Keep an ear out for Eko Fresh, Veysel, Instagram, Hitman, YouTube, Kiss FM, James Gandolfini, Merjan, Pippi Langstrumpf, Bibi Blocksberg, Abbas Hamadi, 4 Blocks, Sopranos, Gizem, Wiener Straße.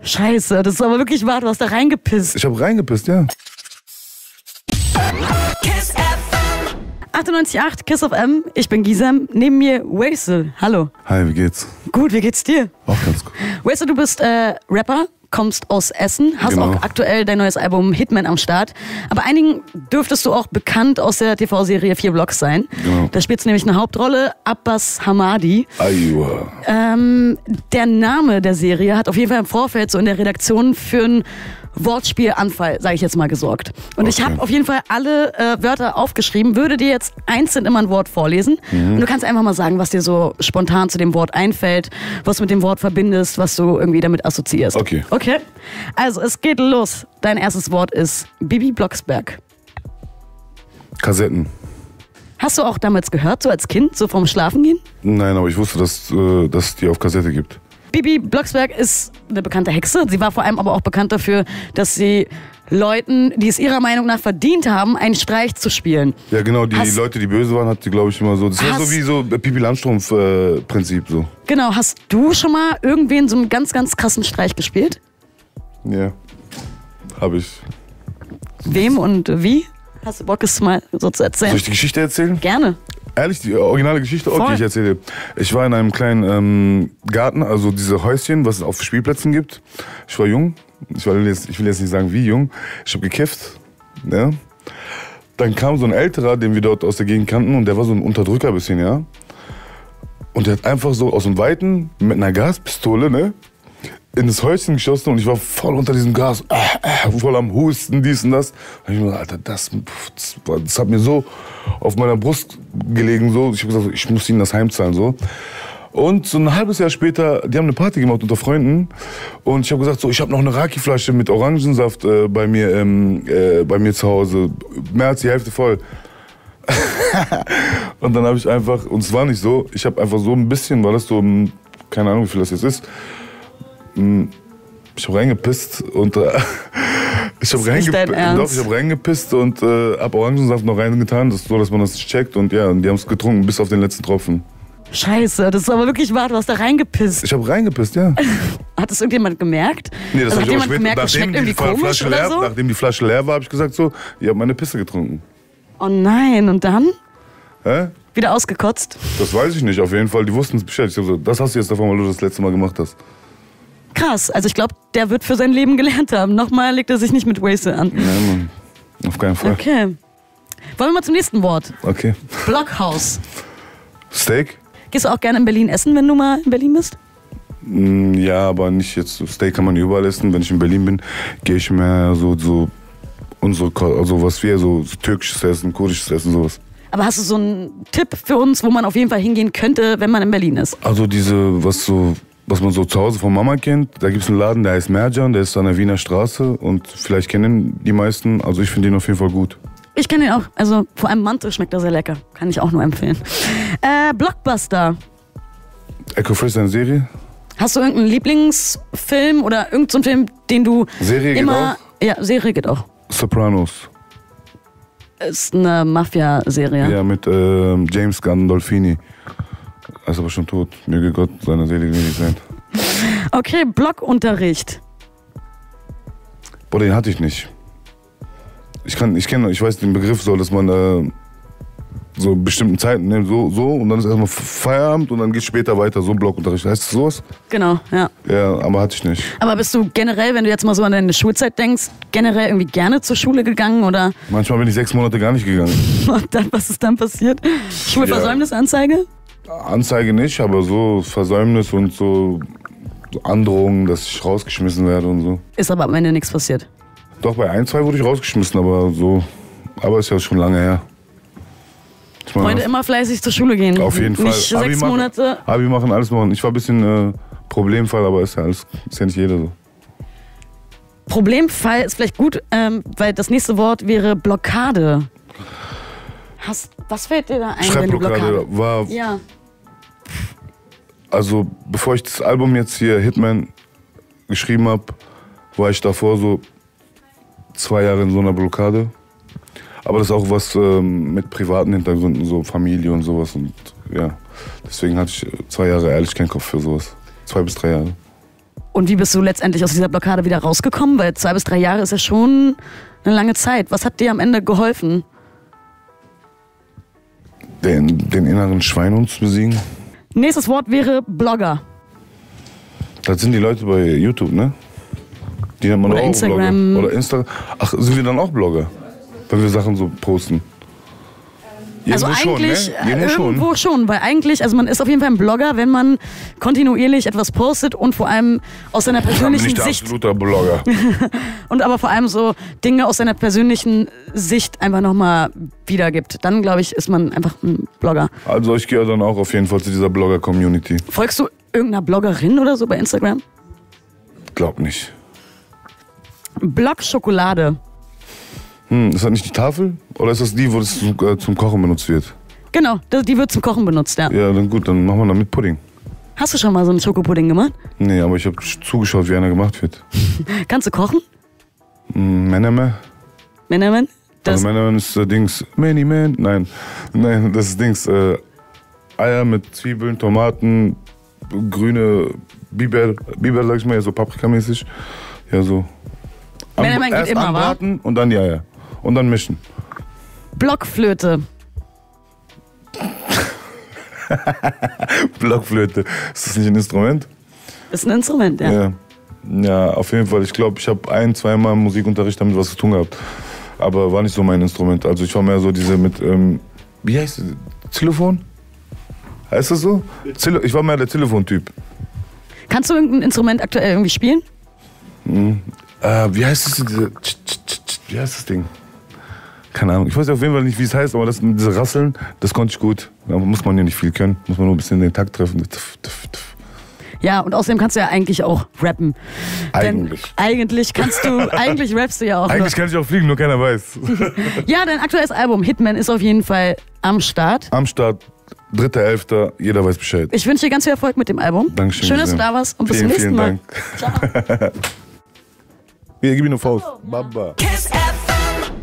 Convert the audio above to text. Scheiße, das ist aber wirklich wahr, du hast da reingepisst. Ich habe reingepisst, ja. Kiss FM. 98,8 Kiss FM, ich bin Gizem, neben mir Veysel, hallo. Hi, wie geht's? Gut, wie geht's dir? Auch ganz gut. Veysel, du bist Rapper, kommst aus Essen, hast auch aktuell dein neues Album Hitman am Start. Aber einigen dürftest du auch bekannt aus der TV-Serie 4 Blocks sein. Genau. Da spielst du nämlich eine Hauptrolle, Abbas Hamadi. Ayua. Der Name der Serie hat auf jeden Fall im Vorfeld so in der Redaktion für einen Wortspielanfall, sage ich jetzt mal, gesorgt. Und ich habe auf jeden Fall alle Wörter aufgeschrieben, würde dir jetzt einzeln immer ein Wort vorlesen. Mhm. Und du kannst einfach mal sagen, was dir so spontan zu dem Wort einfällt, was du mit dem Wort verbindest, was du irgendwie damit assoziierst. Okay. Okay, also es geht los. Dein erstes Wort ist Bibi Blocksberg. Kassetten. Hast du auch damals gehört, so als Kind, so vom Schlafengehen? Nein, aber ich wusste, dass es die auf Kassette gibt. Bibi Blocksberg ist eine bekannte Hexe. Sie war vor allem aber auch bekannt dafür, dass sie Leuten, die es ihrer Meinung nach verdient haben, einen Streich zu spielen. Ja genau, die Leute, die böse waren, hat sie, glaube ich, immer so. Das war so wie so Pippi Langstrumpf Prinzip so. Genau, hast du schon mal irgendwen so einen ganz, ganz krassen Streich gespielt? Ja, habe ich. Wem und wie? Hast du Bock, es mal so zu erzählen? Soll ich die Geschichte erzählen? Gerne. Ehrlich, die originale Geschichte, okay, die ich erzähle. Ich war in einem kleinen Garten, also diese Häuschen, was es auf Spielplätzen gibt. Ich war jung, ich will jetzt nicht sagen wie jung, ich habe gekifft. Ja. Dann kam so ein Älterer, den wir dort aus der Gegend kannten, und der war so ein Unterdrücker ein bisschen, ja. Und der hat einfach so aus dem Weiten mit einer Gaspistole, ne, in das Häuschen geschossen, und ich war voll unter diesem Gas, voll am Husten, dies und das. Da hab ich mir gedacht, Alter, das hat mir so auf meiner Brust gelegen, so. Ich habe gesagt, ich muss ihnen das heimzahlen, so. Und so ein halbes Jahr später, die haben eine Party gemacht unter Freunden, und ich habe gesagt, so, ich habe noch eine Raki-Flasche mit Orangensaft bei mir zu Hause, mehr als die Hälfte voll. Und dann habe ich einfach, und es war nicht so, ich habe einfach so ein bisschen, war das so, keine Ahnung, wie viel das jetzt ist, ich habe reingepisst und hab Orangensaft noch reingetan, das ist so, dass man das checkt, und ja, und die haben es getrunken bis auf den letzten Tropfen. Scheiße, das ist aber wirklich wahr, du hast da reingepisst. Ich habe reingepisst, ja. Hat das irgendjemand gemerkt? Nee, das also habe ich auch später gemerkt, nachdem die Flasche leer war, habe ich gesagt so, ich habe meine Pisse getrunken. Oh nein, und dann? Hä? Wieder ausgekotzt? Das weiß ich nicht, auf jeden Fall, die wussten es Bescheid. Ich habe gesagt, das hast du jetzt davon, weil du das letzte Mal gemacht hast. Krass, also ich glaube, der wird für sein Leben gelernt haben. Nochmal legt er sich nicht mit Veysel an. Nein, Mann. Auf keinen Fall. Okay. Wollen wir mal zum nächsten Wort? Okay. Blockhaus. Steak? Gehst du auch gerne in Berlin essen, wenn du mal in Berlin bist? Ja, aber nicht jetzt. Steak kann man überall essen. Wenn ich in Berlin bin, gehe ich mehr so türkisches Essen, kurdisches Essen, sowas. Aber hast du so einen Tipp für uns, wo man auf jeden Fall hingehen könnte, wenn man in Berlin ist? Also was man so zu Hause von Mama kennt, da gibt es einen Laden, der heißt Merjan, der ist an der Wiener Straße, und vielleicht kennen die meisten, also ich finde ihn auf jeden Fall gut. Ich kenne ihn auch, also vor allem Mantel schmeckt er sehr lecker, kann ich auch nur empfehlen. Blockbuster. Eko Fresh, eine Serie. Hast du irgendeinen Lieblingsfilm oder irgendeinen Film, den du Ja, Serie geht auch. Sopranos. Ist eine Mafia-Serie. Ja, mit James Gandolfini. Er ist aber schon tot. Möge Gott seiner Seele gnädig sein. Okay, Blockunterricht. Boah, den hatte ich nicht. Ich weiß den Begriff so, dass man so bestimmten Zeiten nimmt, so, und dann ist erstmal Feierabend und dann geht es später weiter, so Blockunterricht. Heißt das sowas? Genau, ja. Ja, aber hatte ich nicht. Aber bist du generell, wenn du jetzt mal so an deine Schulzeit denkst, generell irgendwie gerne zur Schule gegangen, oder? Manchmal bin ich 6 Monate gar nicht gegangen. Und dann, was ist dann passiert? Schulversäumnisanzeige? Anzeige nicht, aber so Versäumnis und so Androhungen, dass ich rausgeschmissen werde und so. Ist aber am Ende nichts passiert? Doch, bei 1, 2 wurde ich rausgeschmissen, aber ist ja schon lange her. Ich meine, Freunde, immer fleißig zur Schule gehen. Auf jeden Fall. Nicht 6 Monate. Abi machen, alles machen. Ich war ein bisschen Problemfall, aber ist ja nicht jeder so. Problemfall ist vielleicht gut, weil das nächste Wort wäre Blockade. Was fällt dir da ein? Schreibblockade war. Ja. Also, bevor ich das Album jetzt hier Hitman geschrieben habe, war ich davor so 2 Jahre in so einer Blockade. Aber das ist auch was mit privaten Hintergründen, so Familie und sowas. Und ja, deswegen hatte ich 2 Jahre ehrlich keinen Kopf für sowas. 2 bis 3 Jahre. Und wie bist du letztendlich aus dieser Blockade wieder rausgekommen? Weil 2 bis 3 Jahre ist ja schon eine lange Zeit. Was hat dir am Ende geholfen? Den inneren Schweinhund zu besiegen. Nächstes Wort wäre Blogger. Das sind die Leute bei YouTube, ne? Die nennt man auch Instagram. Blogger. Oder Instagram. Ach, sind wir dann auch Blogger? Wenn wir Sachen so posten. Irgendwo also eigentlich schon, ne? Irgendwo schon, weil eigentlich, also man ist auf jeden Fall ein Blogger, wenn man kontinuierlich etwas postet und vor allem aus seiner persönlichen Sicht. Ich bin nicht absoluter Blogger. Und aber vor allem so Dinge aus seiner persönlichen Sicht einfach nochmal wiedergibt. Dann, glaube ich, ist man einfach ein Blogger. Also ich gehöre dann auch auf jeden Fall zu dieser Blogger-Community. Folgst du irgendeiner Bloggerin oder so bei Instagram? Glaub nicht. Blockschokolade. Ist das nicht die Tafel? Oder ist das die, wo das zum Kochen benutzt wird? Genau, die wird zum Kochen benutzt, ja. Ja, dann gut, dann machen wir damit Pudding. Hast du schon mal so einen Schokopudding gemacht? Nee, aber ich habe zugeschaut, wie einer gemacht wird. Kannst du kochen? Männermann. Männermann? Also Männermann ist Dings. Many-Man? Nein, das ist Dings. Eier mit Zwiebeln, Tomaten, grüne Biber, sag ich mal, so paprikamäßig. Ja, so. Männermann geht immer, anbraten und dann die Eier. Und dann mischen. Blockflöte. Blockflöte. Ist das nicht ein Instrument? Ist ein Instrument, ja. Ja, auf jeden Fall. Ich glaube, ich habe 1-2 Mal Musikunterricht damit was zu tun gehabt. Aber war nicht so mein Instrument. Also ich war mehr so diese mit, wie heißt das? Xylophon? Heißt das so? Ich war mehr der Xylophon-Typ. Kannst du irgendein Instrument aktuell irgendwie spielen? Wie heißt das? Wie heißt das Ding? Keine Ahnung, ich weiß auf jeden Fall nicht, wie es heißt, aber das mit diesem Rasseln, das konnte ich gut. Da muss man ja nicht viel können, muss man nur ein bisschen den Takt treffen. Ja, und außerdem kannst du ja eigentlich auch rappen. Eigentlich. Denn eigentlich rappst du ja auch. Eigentlich kann ich auch fliegen, nur keiner weiß. Ja, dein aktuelles Album Hitman ist auf jeden Fall am Start. Am Start, 3.11., jeder weiß Bescheid. Ich wünsche dir ganz viel Erfolg mit dem Album. Dankeschön. Schön, dass du da warst und bis zum nächsten Mal. Vielen Dank. Ciao. Hier, gib mir eine Faust. Baba.